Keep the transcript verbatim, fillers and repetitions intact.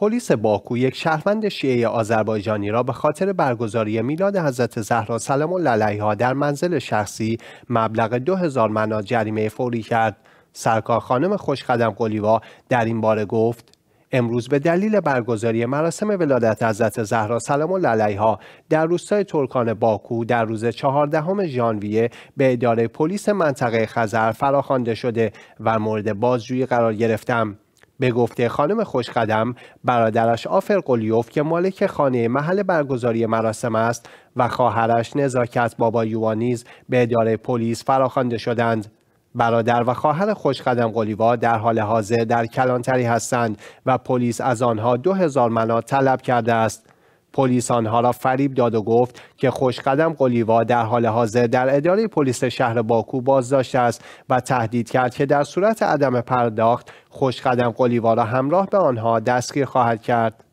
پلیس باکو یک شهروند شیعه آذربایجانی را به خاطر برگزاری میلاد حضرت زهرا سلام الله علیها در منزل شخصی مبلغ دو هزار منات جریمه فوری کرد. سرکار خانم خوش قدم قلیاوا در این باره گفت: امروز به دلیل برگزاری مراسم ولادت حضرت زهرا سلام الله علیها در روستای ترکان باکو در روز چهاردهم ژانویه به اداره پلیس منطقه خزر فراخوانده شده و مورد بازجویی قرار گرفتم. به گفته خانم خوشقدم، برادرش آفر قلی اف که مالک خانه محل برگزاری مراسم است و خواهرش نزاکت بابایوا نیز به اداره پلیس فراخوانده شدند. برادر و خواهر خوشقدم قلیاوا در حال حاضر در کلانتری هستند و پلیس از آنها دو هزار منات طلب کرده است. پلیس آنها را فریب داد و گفت که خوشقدم قلیاوا در حال حاضر در اداره پلیس شهر باکو بازداشت است و تهدید کرد که در صورت عدم پرداخت خوشقدم قلیاوا را همراه به آنها دستگیر خواهد کرد.